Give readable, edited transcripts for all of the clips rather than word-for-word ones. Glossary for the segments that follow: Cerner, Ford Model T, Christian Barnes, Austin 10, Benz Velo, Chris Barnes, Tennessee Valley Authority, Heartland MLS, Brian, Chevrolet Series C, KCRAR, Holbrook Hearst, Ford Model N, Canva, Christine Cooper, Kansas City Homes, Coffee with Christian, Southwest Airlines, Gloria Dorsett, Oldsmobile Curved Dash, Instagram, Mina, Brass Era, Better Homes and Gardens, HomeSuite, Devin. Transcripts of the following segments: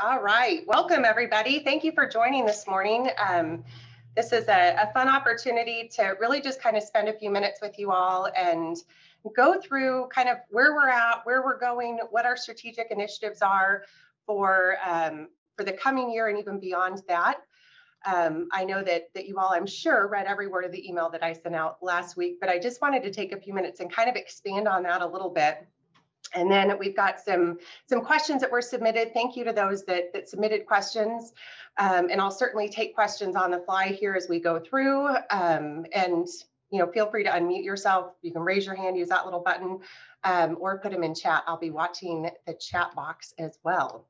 All right, welcome everybody. Thank you for joining this morning. This is a fun opportunity to really just kind of spend a few minutes with you all and go through kind of where we're at, where we're going, what our strategic initiatives are for the coming year and even beyond that. I know that you all, I'm sure, read every word of the email that I sent out last week, but I just wanted to take a few minutes and kind of expand on that a little bit. And then we've got some questions that were submitted. Thank you to those that submitted questions. And I'll certainly take questions on the fly here as we go through. And you know, feel free to unmute yourself. You can raise your hand, use that little button, or put them in chat. I'll be watching the chat box as well.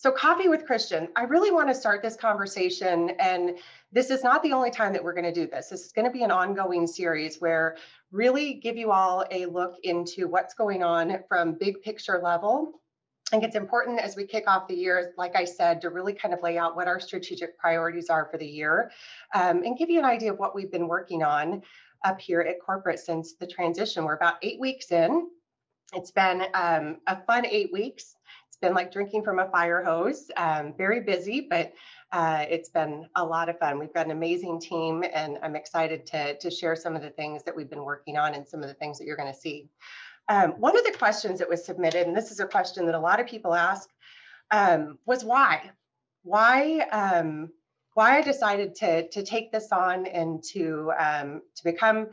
So Coffee with Christian, I really want to start this conversation, and this is not the only time that we're going to do this. This is going to be an ongoing series where really give you all a look into what's going on from big picture level. I think it's important as we kick off the year, like I said, to really kind of lay out what our strategic priorities are for the year, and give you an idea of what we've been working on up here at corporate since the transition. We're about 8 weeks in. It's been a fun 8 weeks. Been like drinking from a fire hose, very busy, but it's been a lot of fun. We've got an amazing team, and I'm excited to share some of the things that we've been working on and some of the things that you're going to see. One of the questions that was submitted, and this is a question that a lot of people ask, was why? Why I decided to take this on and to become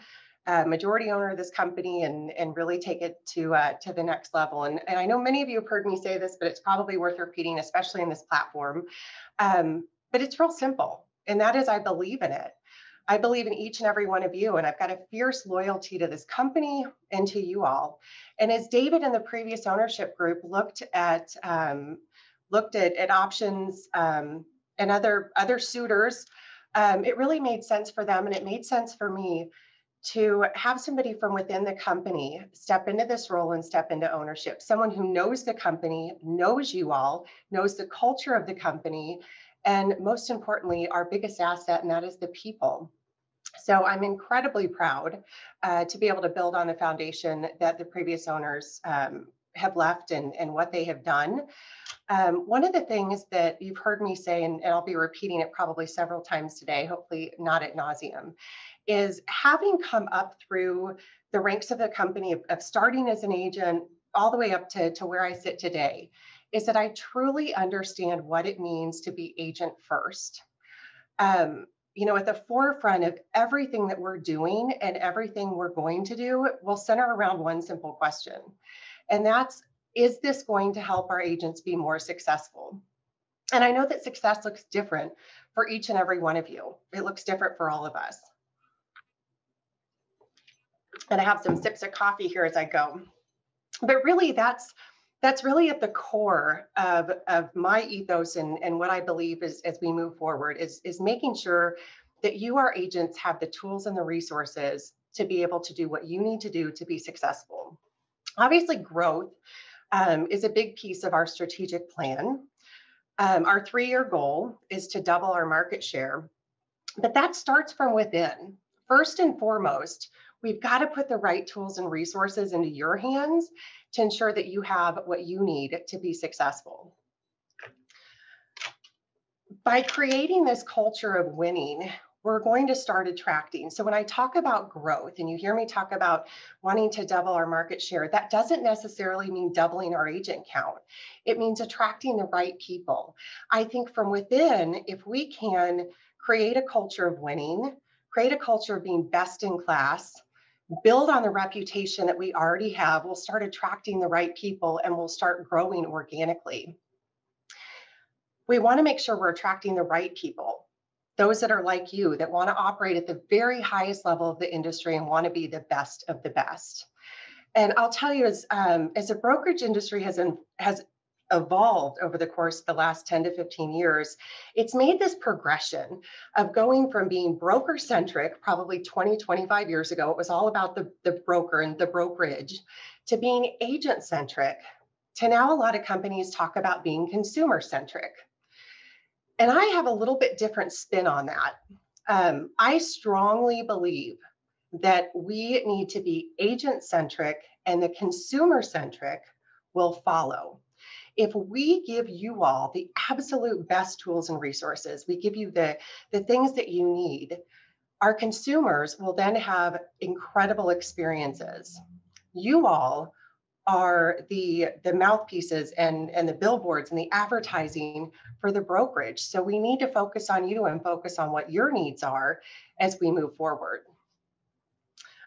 majority owner of this company and really take it to the next level. And I know many of you have heard me say this, but it's probably worth repeating, especially in this platform. But it's real simple. And that is, I believe in it. I believe in each and every one of you. And I've got a fierce loyalty to this company and to you all. And as David and the previous ownership group looked at options and other suitors, it really made sense for them. And it made sense for me to have somebody from within the company step into this role and step into ownership. Someone who knows the company, knows you all, knows the culture of the company, and most importantly, our biggest asset, and that is the people. So I'm incredibly proud to be able to build on the foundation that the previous owners have left and what they have done. One of the things that you've heard me say, and I'll be repeating it probably several times today, hopefully not ad nauseum, is having come up through the ranks of the company, of starting as an agent all the way up to where I sit today, is that I truly understand what it means to be agent first. You know, at the forefront of everything that we're doing and everything we're going to do will center around one simple question. And that's, is this going to help our agents be more successful? And I know that success looks different for each and every one of you. It looks different for all of us. And I have some sips of coffee here as I go. But really, that's really at the core of my ethos and what I believe is, as we move forward is making sure that you, our agents, have the tools and the resources to be able to do what you need to do to be successful. Obviously, growth is a big piece of our strategic plan. Our three-year goal is to double our market share, but that starts from within. First and foremost, we've got to put the right tools and resources into your hands to ensure that you have what you need to be successful. By creating this culture of winning, we're going to start attracting. So when I talk about growth and you hear me talk about wanting to double our market share, that doesn't necessarily mean doubling our agent count. It means attracting the right people. I think from within, if we can create a culture of winning, create a culture of being best in class, build on the reputation that we already have, we'll start attracting the right people and we'll start growing organically. We want to make sure we're attracting the right people. Those that are like you, that want to operate at the very highest level of the industry and want to be the best of the best. And I'll tell you, as the brokerage industry has evolved over the course of the last 10 to 15 years, it's made this progression of going from being broker-centric, probably 20, 25 years ago, it was all about the broker and the brokerage, to being agent-centric, to now a lot of companies talk about being consumer-centric. And I have a little bit different spin on that. I strongly believe that we need to be agent-centric and the consumer-centric will follow. If we give you all the absolute best tools and resources, we give you the things that you need, our consumers will then have incredible experiences. You all are the mouthpieces and the billboards and the advertising for the brokerage. So we need to focus on you and focus on what your needs are as we move forward.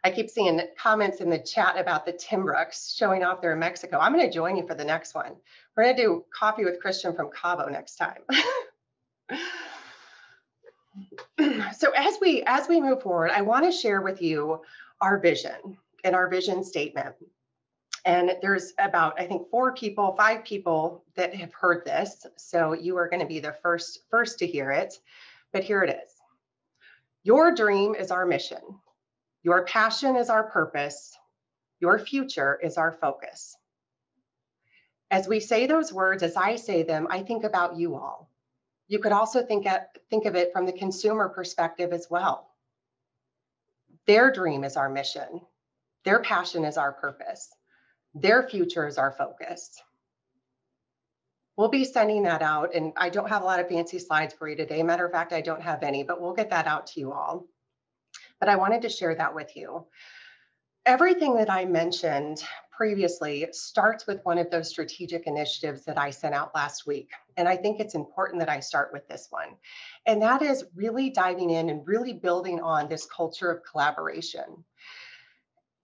I keep seeing comments in the chat about the Timbrooks showing off there in Mexico. I'm going to join you for the next one. We're going to do Coffee with Christian from Cabo next time. So as we move forward, I want to share with you our vision and our vision statement. And there's about, I think, five people that have heard this. So you are going to be the first to hear it. But here it is. Your dream is our mission. Your passion is our purpose. Your future is our focus. As we say those words, as I say them, I think about you all. You could also think of it from the consumer perspective as well. Their dream is our mission. Their passion is our purpose. Their future is our focus. We'll be sending that out, and I don't have a lot of fancy slides for you today. Matter of fact, I don't have any, but we'll get that out to you all. But I wanted to share that with you. Everything that I mentioned previously starts with one of those strategic initiatives that I sent out last week. And I think it's important that I start with this one. And that is really diving in and really building on this culture of collaboration.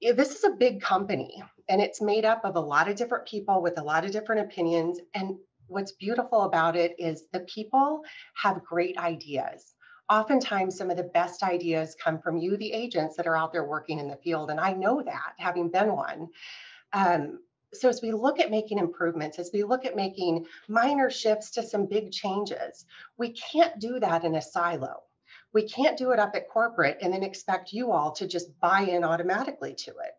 This is a big company, and it's made up of a lot of different people with a lot of different opinions. And what's beautiful about it is the people have great ideas. Oftentimes, some of the best ideas come from you, the agents that are out there working in the field. And I know that, having been one. So as we look at making improvements, as we look at making minor shifts to some big changes, we can't do that in a silo. We can't do it up at corporate and then expect you all to just buy in automatically to it.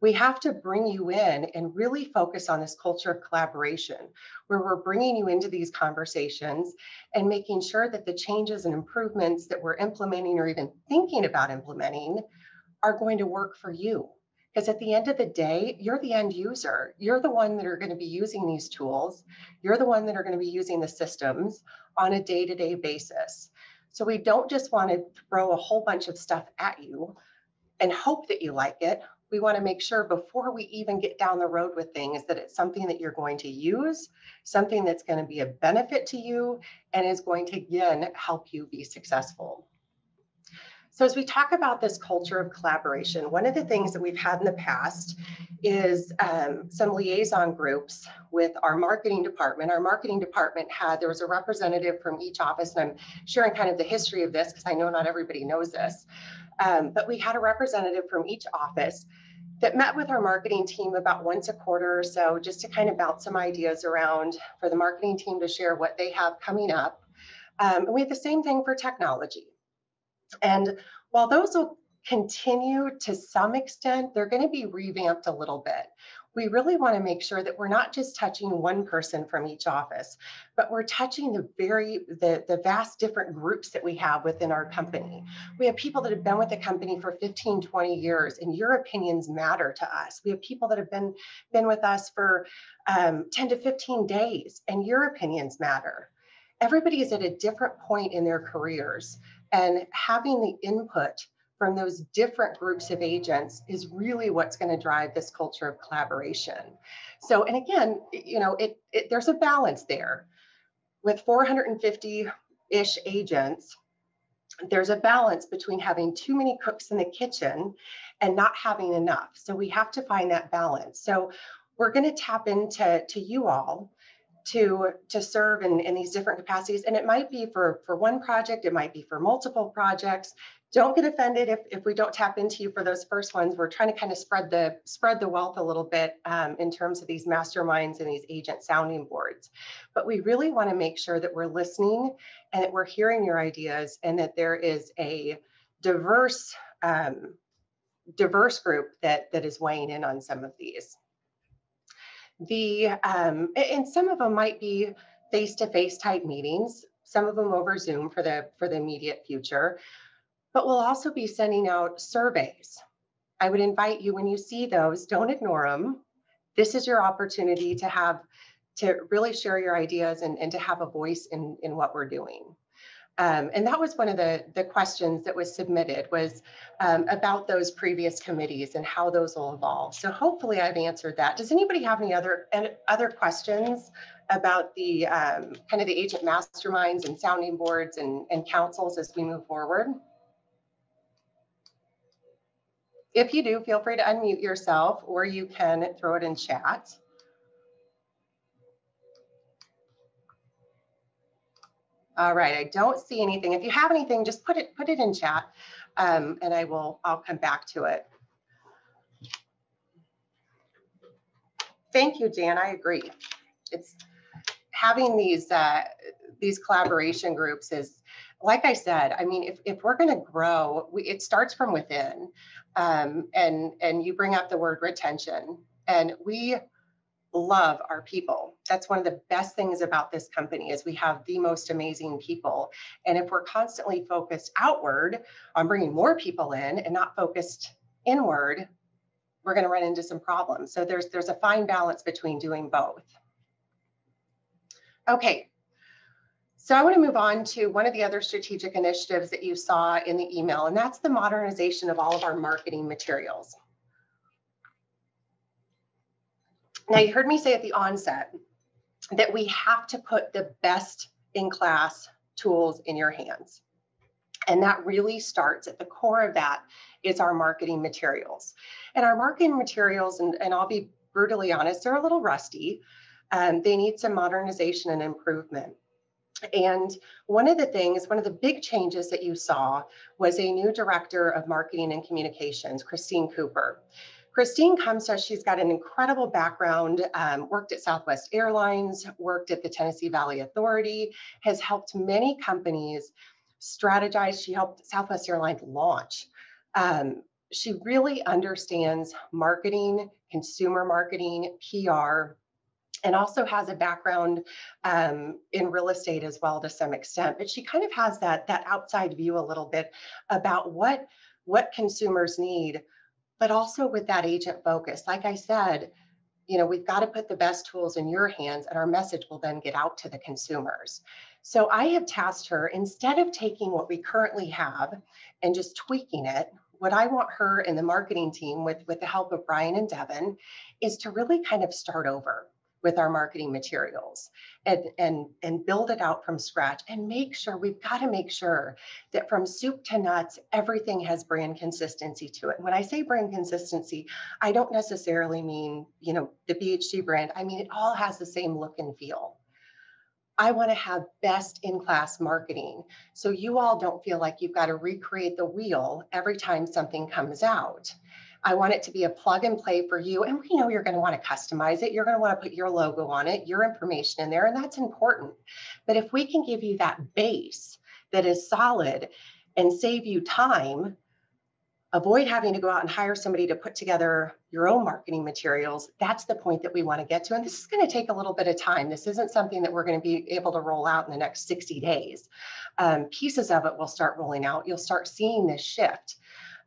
We have to bring you in and really focus on this culture of collaboration, where we're bringing you into these conversations and making sure that the changes and improvements that we're implementing or even thinking about implementing are going to work for you. Because at the end of the day, you're the end user. You're the one that are going to be using these tools. You're the one that are going to be using the systems on a day-to-day basis. So we don't just want to throw a whole bunch of stuff at you and hope that you like it. We want to make sure before we even get down the road with things that it's something that you're going to use, something that's going to be a benefit to you, and is going to, again, help you be successful. So as we talk about this culture of collaboration, one of the things that we've had in the past is some liaison groups with our marketing department. Our marketing department there was a representative from each office, and I'm sharing kind of the history of this because I know not everybody knows this, but we had a representative from each office that met with our marketing team about once a quarter or so, just to kind of bounce some ideas around for the marketing team to share what they have coming up. And we had the same thing for technology. And while those will continue to some extent, they're going to be revamped a little bit. We really want to make sure that we're not just touching one person from each office, but we're touching the vast different groups that we have within our company. We have people that have been with the company for 15, 20 years, and your opinions matter to us. We have people that have been with us for 10 to 15 days, and your opinions matter. Everybody is at a different point in their careers, and having the input from those different groups of agents is really what's going to drive this culture of collaboration. So, and again, you know, there's a balance there. With 450-ish agents, there's a balance between having too many cooks in the kitchen and not having enough. So we have to find that balance. So we're going to tap into you all to serve in these different capacities. And it might be for one project, it might be for multiple projects. Don't get offended if we don't tap into you for those first ones. We're trying to kind of spread the wealth a little bit in terms of these masterminds and these agent sounding boards. But we really want to make sure that we're listening and that we're hearing your ideas, and that there is a diverse group that is weighing in on some of these. And some of them might be face-to-face type meetings, some of them over Zoom for the immediate future. But we'll also be sending out surveys. I would invite you, when you see those, don't ignore them. This is your opportunity to have to really share your ideas and to have a voice in what we're doing. And that was one of the questions that was submitted, was about those previous committees and how those will evolve. So hopefully I've answered that. Does anybody have any other questions about the kind of the agent masterminds and sounding boards and councils as we move forward? If you do, feel free to unmute yourself, or you can throw it in chat. All right, I don't see anything. If you have anything, just put it in chat, and I'll come back to it. Thank you, Jan. I agree. It's having these collaboration groups is, like I said, I mean, if we're going to grow, it starts from within. And you bring up the word retention, and we love our people. That's one of the best things about this company is we have the most amazing people. And if we're constantly focused outward on bringing more people in and not focused inward, we're going to run into some problems. So there's a fine balance between doing both. Okay. So I want to move on to one of the other strategic initiatives that you saw in the email, and that's the modernization of all of our marketing materials. Now, you heard me say at the onset that we have to put the best in class tools in your hands. And that really starts at the core of that is our marketing materials. And our marketing materials, and I'll be brutally honest, they're a little rusty. They need some modernization and improvement. And one of the big changes that you saw was a new director of marketing and communications, Christine Cooper. Christine comes to us, she's got an incredible background, worked at Southwest Airlines, worked at the Tennessee Valley Authority, has helped many companies strategize. She helped Southwest Airlines launch. She really understands marketing, consumer marketing, PR, and also has a background in real estate as well to some extent. But she kind of has that outside view a little bit about what consumers need, but also with that agent focus. Like I said, you know, we've got to put the best tools in your hands, and our message will then get out to the consumers. So I have tasked her, instead of taking what we currently have and just tweaking it, what I want her and the marketing team, with the help of Brian and Devin, is to really kind of start over with our marketing materials and build it out from scratch, and we've got to make sure that from soup to nuts, everything has brand consistency to it. When I say brand consistency, I don't necessarily mean, you know, the BHG brand. I mean, it all has the same look and feel. I want to have best in class marketing, so you all don't feel like you've got to recreate the wheel every time something comes out. I want it to be a plug and play for you. And we know you're going to want to customize it. You're going to want to put your logo on it, your information in there, and that's important. But if we can give you that base that is solid and save you time, avoid having to go out and hire somebody to put together your own marketing materials, that's the point that we want to get to. And this is going to take a little bit of time. This isn't something that we're going to be able to roll out in the next 60 days. Pieces of it will start rolling out. You'll start seeing this shift.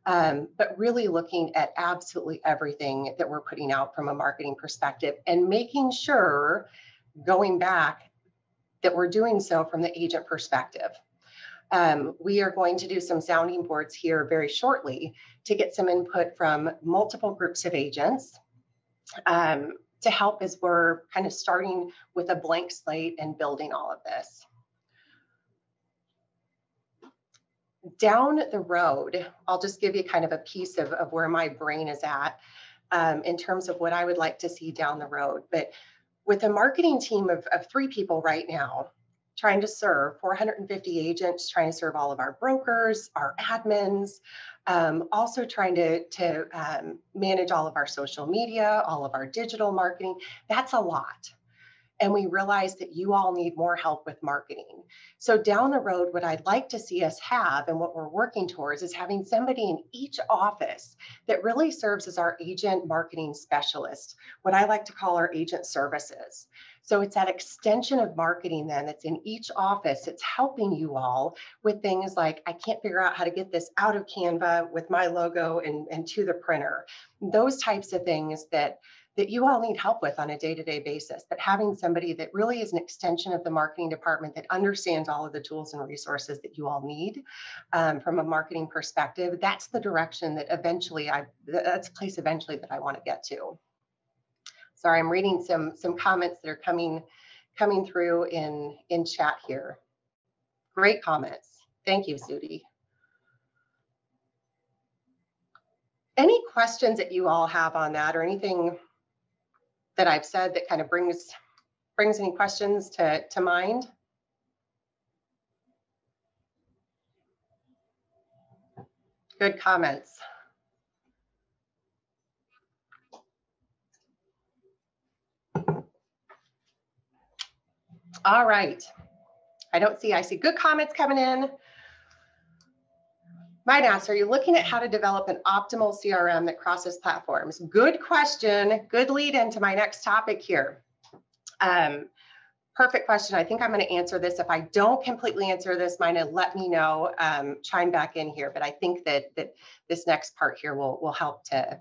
But really looking at absolutely everything that we're putting out from a marketing perspective, and making sure, going back, that we're doing so from the agent perspective. We are going to do some sounding boards here very shortly to get some input from multiple groups of agents to help as we're kind of starting with a blank slate and building all of this. Down the road, I'll just give you kind of a piece of where my brain is at in terms of what I would like to see down the road. But with a marketing team of 3 people right now, trying to serve 450 agents, trying to serve all of our brokers, our admins, also trying to manage all of our social media, all of our digital marketing, that's a lot. And we realize that you all need more help with marketing. So down the road, what I'd like to see us have, and what we're working towards, is having somebody in each office that really serves as our agent marketing specialist, what I like to call our agent services. So it's that extension of marketing then that's in each office. It's helping you all with things like, I can't figure out how to get this out of Canva with my logo and to the printer. Those types of things that that you all need help with on a day-to-day basis, but having somebody that really is an extension of the marketing department that understands all of the tools and resources that you all need from a marketing perspective, that's the direction that eventually that's the place eventually that I want to get to. Sorry, I'm reading some comments that are coming through in chat here. Great comments. Thank you, Sudhi. Any questions that you all have on that, or anything that I've said that kind of brings any questions to mind? Good comments. All right. I see good comments coming in. Might ask, are you looking at how to develop an optimal CRM that crosses platforms? Good question, good lead into my next topic here. Perfect question. I think I'm going to answer this. If I don't completely answer this, Mina, let me know, chime back in here. But I think that this next part here will help to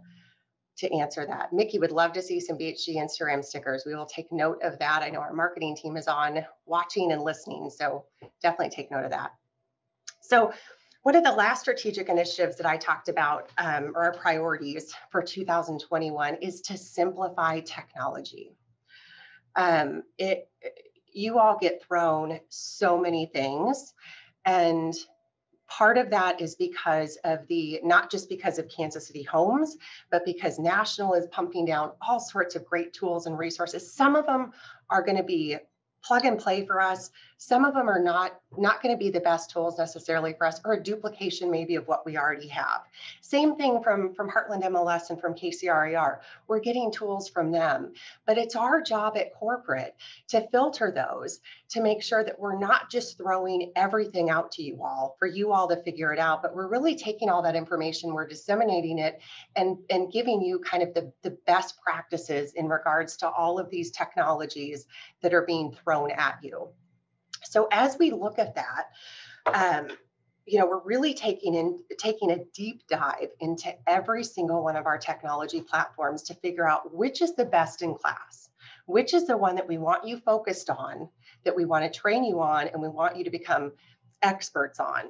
answer that. Mickey would love to see some BHG Instagram stickers. We will take note of that. I know our marketing team is on watching and listening, so definitely take note of that. So one of the last strategic initiatives that I talked about, or our priorities for 2021, is to simplify technology. You all get thrown so many things, and part of that is because of not just because of Kansas City Homes, but because National is pumping down all sorts of great tools and resources. Some of them are going to be plug and play for us. Some of them are not going to be the best tools necessarily for us, or a duplication maybe of what we already have. Same thing from Heartland MLS and from KCRAR. We're getting tools from them, but it's our job at corporate to filter those, to make sure that we're not just throwing everything out to you all for you all to figure it out, but we're really taking all that information, we're disseminating it and giving you kind of the best practices in regards to all of these technologies that are being thrown at you. So as we look at that, we're really taking a deep dive into every single one of our technology platforms to figure out which is the best in class, which is the one that we want you focused on, that we want to train you on, and we want you to become experts on.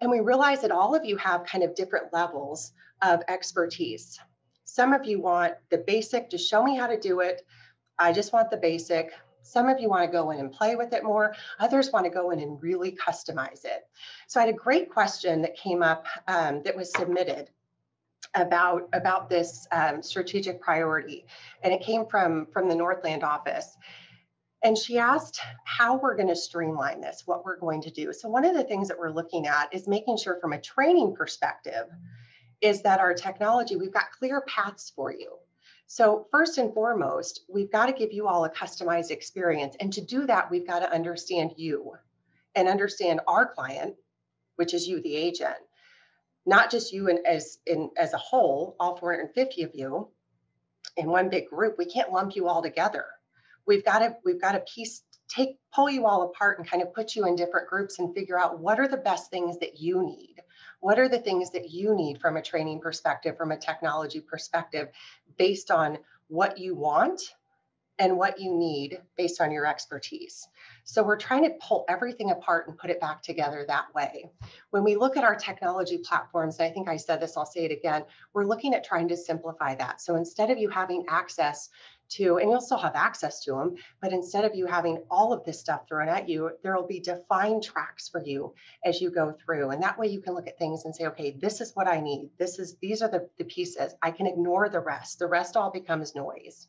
And we realize that all of you have kind of different levels of expertise. Some of you want the basic, just show me how to do it. I just want the basic. Some of you want to go in and play with it more. Others want to go in and really customize it. So I had a great question that came up that was submitted about this strategic priority. And it came from the Northland office. And she asked how we're going to streamline this, what we're going to do. So one of the things that we're looking at is making sure from a training perspective is that our technology, we've got clear paths for you. So first and foremost, we've got to give you all a customized experience. And to do that, we've got to understand you and understand our client, which is you, the agent, not just you as a whole, all 450 of you in one big group. We can't lump you all together. We've got to pull you all apart and kind of put you in different groups and figure out what are the best things that you need. What are the things that you need from a training perspective, from a technology perspective, based on what you want and what you need based on your expertise? So we're trying to pull everything apart and put it back together that way. When we look at our technology platforms, and I think I said this, I'll say it again, we're looking at trying to simplify that. So instead of you having access to, and you'll still have access to them, but instead of you having all of this stuff thrown at you, there will be defined tracks for you as you go through. And that way you can look at things and say, okay, this is what I need. These are the pieces. I can ignore the rest. The rest all becomes noise.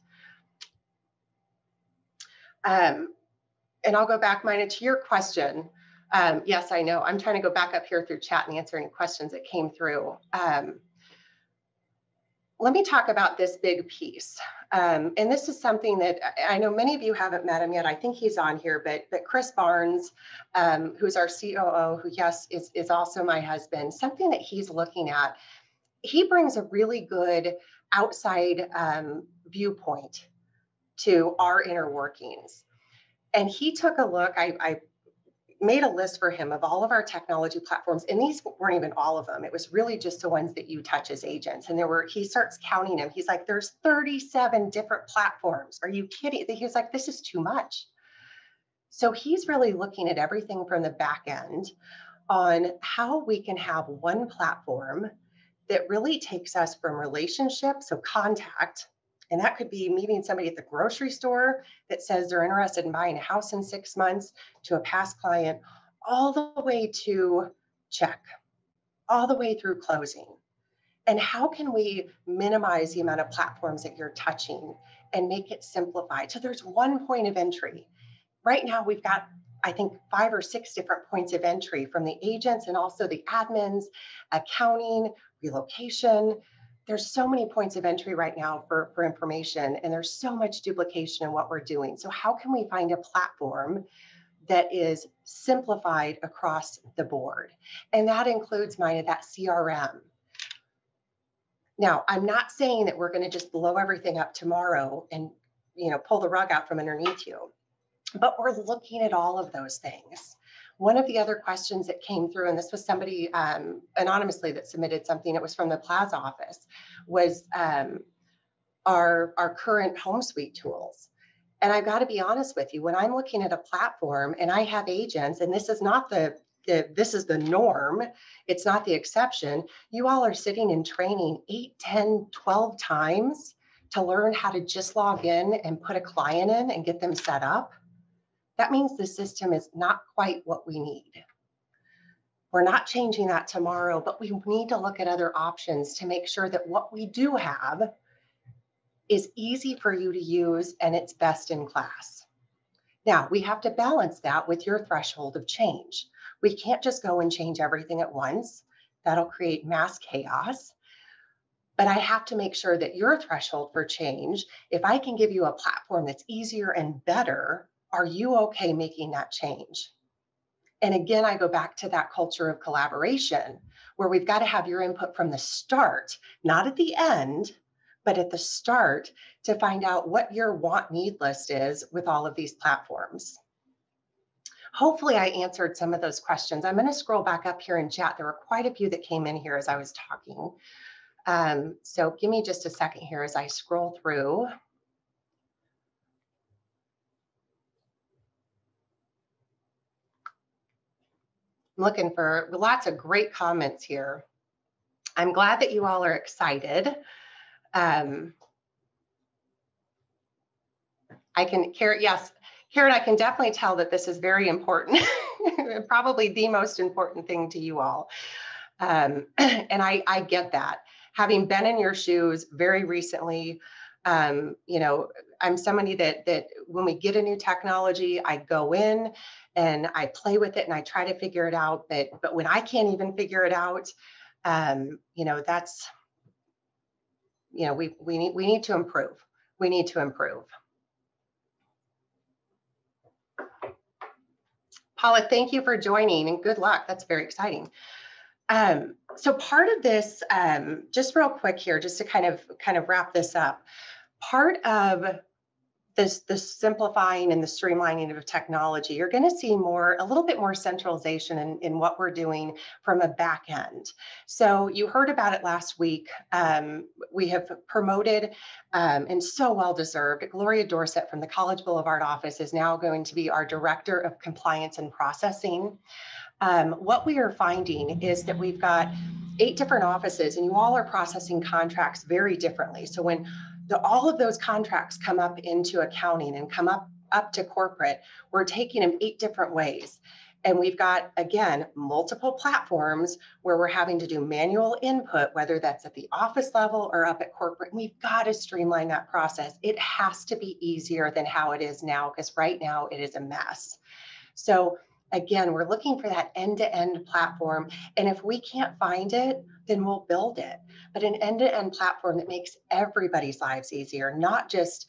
And I'll go back, Mina, to your question. Yes, I know. I'm trying to go back up here through chat and answer any questions that came through. Let me talk about this big piece. And this is something that I know many of you haven't met him yet. I think he's on here, but Chris Barnes, who's our COO, who, yes, is also my husband, something that he's looking at. He brings a really good outside viewpoint to our inner workings. And he took a look. I made a list for him of all of our technology platforms, and these weren't even all of them. It was really just the ones that you touch as agents. And there were, he starts counting them. He's like, there's 37 different platforms. Are you kidding? He was like, this is too much. So he's really looking at everything from the back end on how we can have one platform that really takes us from relationship, so contact, and that could be meeting somebody at the grocery store that says they're interested in buying a house in 6 months, to a past client, all the way to check, all the way through closing. And how can we minimize the amount of platforms that you're touching and make it simplified? So there's one point of entry. Right now, we've got, I think, 5 or 6 different points of entry from the agents and also the admins, accounting, relocation. There's so many points of entry right now for information, and there's so much duplication in what we're doing. So how can we find a platform that is simplified across the board? And that includes mine at that CRM. Now, I'm not saying that we're going to just blow everything up tomorrow and, you know, pull the rug out from underneath you, but we're looking at all of those things. One of the other questions that came through, and this was somebody anonymously that submitted something, it was from the Plaza office, was our current HomeSuite tools. And I've got to be honest with you, when I'm looking at a platform and I have agents, and this is not this is the norm, it's not the exception, you all are sitting in training 8, 10, 12 times to learn how to just log in and put a client in and get them set up. That means the system is not quite what we need. We're not changing that tomorrow, but we need to look at other options to make sure that what we do have is easy for you to use and it's best in class. Now, we have to balance that with your threshold of change. We can't just go and change everything at once. That'll create mass chaos. But I have to make sure that your threshold for change, if I can give you a platform that's easier and better, are you okay making that change? And again, I go back to that culture of collaboration where we've got to have your input from the start, not at the end, but at the start to find out what your want-need list is with all of these platforms. Hopefully I answered some of those questions. I'm going to scroll back up here in chat. There were quite a few that came in here as I was talking. So give me just a second here as I scroll through. I'm looking for lots of great comments here. I'm glad that you all are excited. Karen, I can definitely tell that this is very important, probably the most important thing to you all. And I get that. Having been in your shoes very recently, you know, I'm somebody that when we get a new technology, I go in and I play with it and I try to figure it out. But when I can't even figure it out, you know, that's, you know, we need to improve. We need to improve. Paula, thank you for joining and good luck. That's very exciting. So part of this, just real quick here, just to kind of wrap this up, part of the simplifying and the streamlining of technology, you're going to see a little bit more centralization in what we're doing from a back end. So you heard about it last week. We have promoted, and so well deserved, Gloria Dorsett from the College Boulevard office is now going to be our Director of Compliance and Processing. What we are finding is that we've got 8 different offices and you all are processing contracts very differently. So when all of those contracts come up into accounting and come up to corporate, we're taking them 8 different ways. And we've got, again, multiple platforms where we're having to do manual input, whether that's at the office level or up at corporate. We've got to streamline that process. It has to be easier than how it is now, because right now it is a mess. So again, we're looking for that end-to-end platform. And if we can't find it, then we'll build it. But an end-to-end platform that makes everybody's lives easier, not just,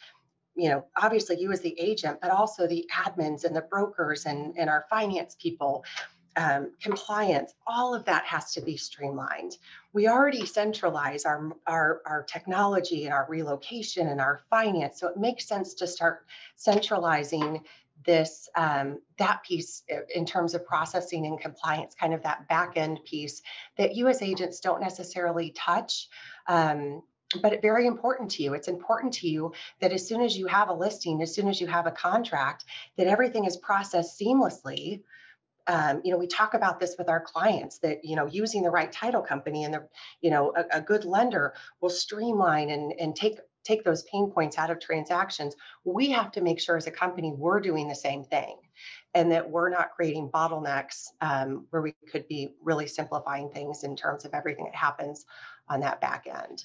you know, obviously you as the agent, but also the admins and the brokers and our finance people, compliance, all of that has to be streamlined. We already centralize our technology and our relocation and our finance. So it makes sense to start centralizing this that piece in terms of processing and compliance, kind of that back end piece that you as agents don't necessarily touch, but it's very important to you. It's important to you that as soon as you have a listing, as soon as you have a contract, that everything is processed seamlessly. You know, we talk about this with our clients that, you know, using the right title company and the, you know, a good lender will streamline and take those pain points out of transactions. We have to make sure as a company we're doing the same thing and that we're not creating bottlenecks where we could be really simplifying things in terms of everything that happens on that back end.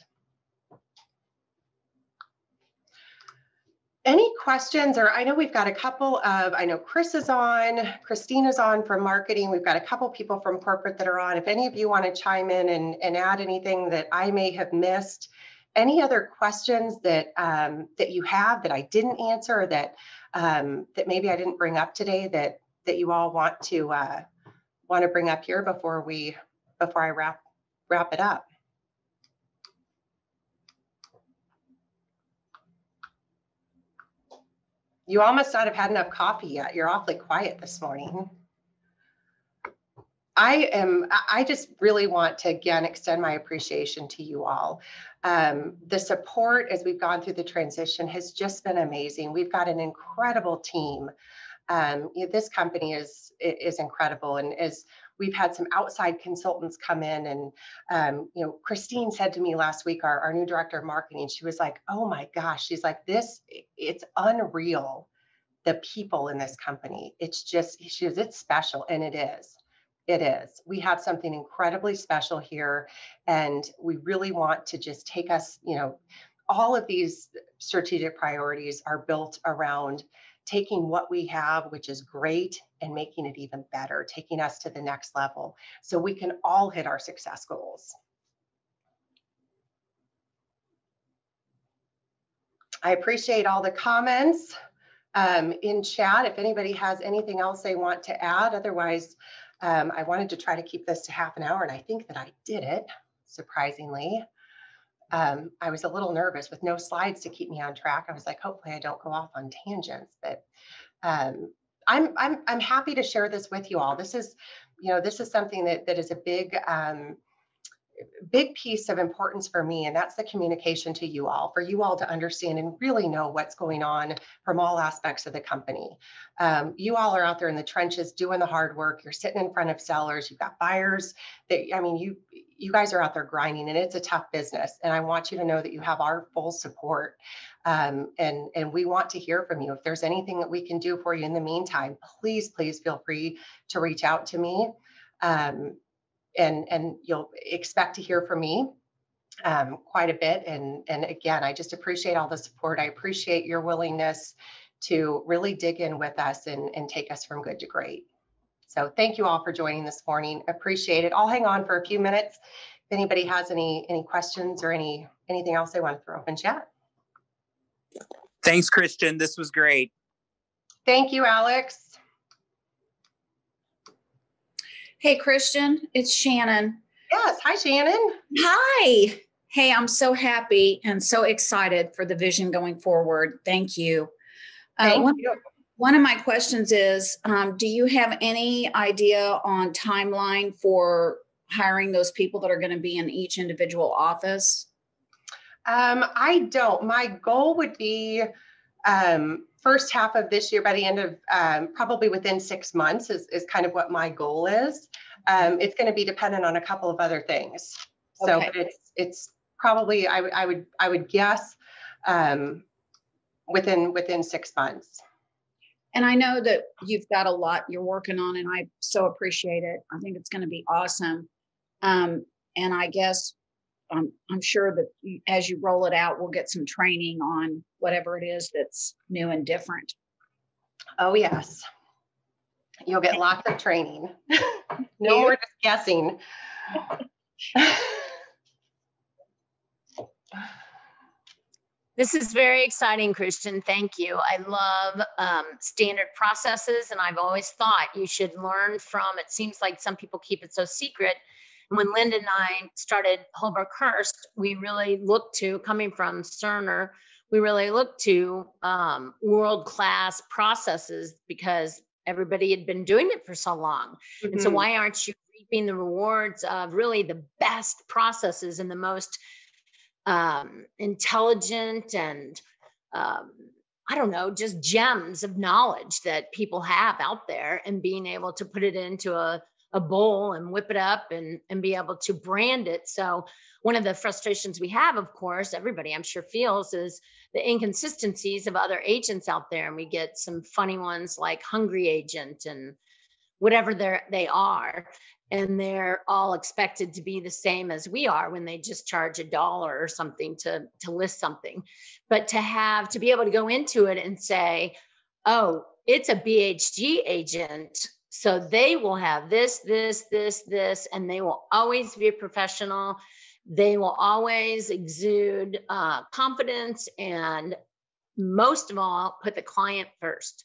Any questions? Or I know we've got a couple of, I know Chris is on, Christina's on from marketing. We've got a couple people from corporate that are on. If any of you want to chime in and add anything that I may have missed, any other questions that that you have that I didn't answer, that that maybe I didn't bring up today, that you all want to bring up here before I wrap it up. You all must not have had enough coffee yet. You're awfully quiet this morning. I just really want to again extend my appreciation to you all. The support as we've gone through the transition has just been amazing. We've got an incredible team. You know, this company is incredible, and as we've had some outside consultants come in, and you know, Christine said to me last week, our new director of marketing, she was like, "Oh my gosh," she's like, "It's unreal, the people in this company. It's just," she was, "it's special," and it is. It is. We have something incredibly special here, and we really want to just take us. You know, all of these strategic priorities are built around taking what we have, which is great, and making it even better, taking us to the next level so we can all hit our success goals. I appreciate all the comments in chat. If anybody has anything else they want to add, otherwise, I wanted to try to keep this to half an hour, and I think that I did it, surprisingly. I was a little nervous with no slides to keep me on track. I was like, hopefully I don't go off on tangents, but I'm happy to share this with you all. This is, you know, this is something that is a big, big piece of importance for me, and that's the communication to you all, for you all to understand and really know what's going on from all aspects of the company. You all are out there in the trenches doing the hard work. You're sitting in front of sellers. You've got buyers. You guys are out there grinding, and it's a tough business. And I want you to know that you have our full support, and we want to hear from you. If there's anything that we can do for you in the meantime, please feel free to reach out to me. And you'll expect to hear from me quite a bit. And again, I just appreciate all the support. I appreciate your willingness to really dig in with us and take us from good to great. So thank you all for joining this morning. Appreciate it. I'll hang on for a few minutes if anybody has any questions or anything else they want to throw up in chat. Thanks, Christian. This was great. Thank you, Alex. Hey, Christian, it's Shannon. Yes. Hi, Shannon. Hi. Hey, I'm so happy and so excited for the vision going forward. Thank you. One of my questions is, do you have any idea on timeline for hiring those people that are going to be in each individual office? I don't. My goal would be first half of this year, by the end of probably within 6 months is kind of what my goal is. It's going to be dependent on a couple of other things. So okay. It's probably, I would guess within 6 months. And I know that you've got a lot you're working on, and I so appreciate it. I think it's going to be awesome. And I guess I'm sure that as you roll it out, we'll get some training on whatever it is that's new and different. Oh, yes. You'll get lots of training. No more just guessing. This is very exciting, Christian. Thank you. I love standard processes, and I've always thought you should learn from, it seems like some people keep it so secret. When Linda and I started Holbrook Hearst, we really looked to, coming from Cerner, we really looked to world-class processes because everybody had been doing it for so long. Mm-hmm. And so why aren't you reaping the rewards of really the best processes and the most intelligent and, I don't know, just gems of knowledge that people have out there, and being able to put it into a bowl and whip it up and be able to brand it. So one of the frustrations we have, of course, everybody I'm sure feels, is the inconsistencies of other agents out there. And we get some funny ones like Hungry Agent and whatever they are. And they're all expected to be the same as we are when they just charge $1 or something to list something. But to be able to go into it and say, oh, it's a BHG agent, so they will have this, this, this, this, and they will always be a professional. They will always exude confidence, and most of all, put the client first.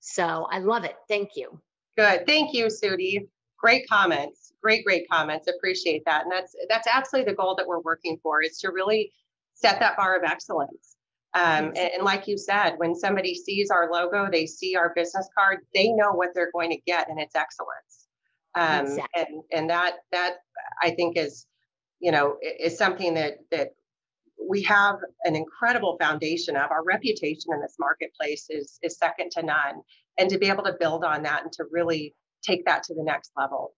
So I love it. Thank you. Good. Thank you, Sudie. Great comments. Great comments. Appreciate that. And that's absolutely the goal that we're working for, is to really set that bar of excellence. And like you said, when somebody sees our logo, they see our business card, they know what they're going to get, and it's excellence. Exactly. And that I think is, you know, is something that we have an incredible foundation of. Our reputation in this marketplace is second to none, and to be able to build on that and to really take that to the next level